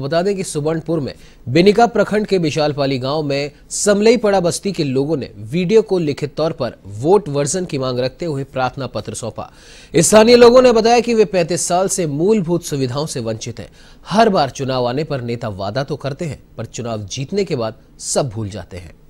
बता दें कि सुवर्णपुर में बेनिका प्रखंड के विशालपाली गांव में समलईपड़ा बस्ती के लोगों ने वीडियो को लिखित तौर पर वोट वर्जन की मांग रखते हुए प्रार्थना पत्र सौंपा। स्थानीय लोगों ने बताया कि वे 35 साल से मूलभूत सुविधाओं से वंचित हैं। हर बार चुनाव आने पर नेता वादा तो करते हैं, पर चुनाव जीतने के बाद सब भूल जाते हैं।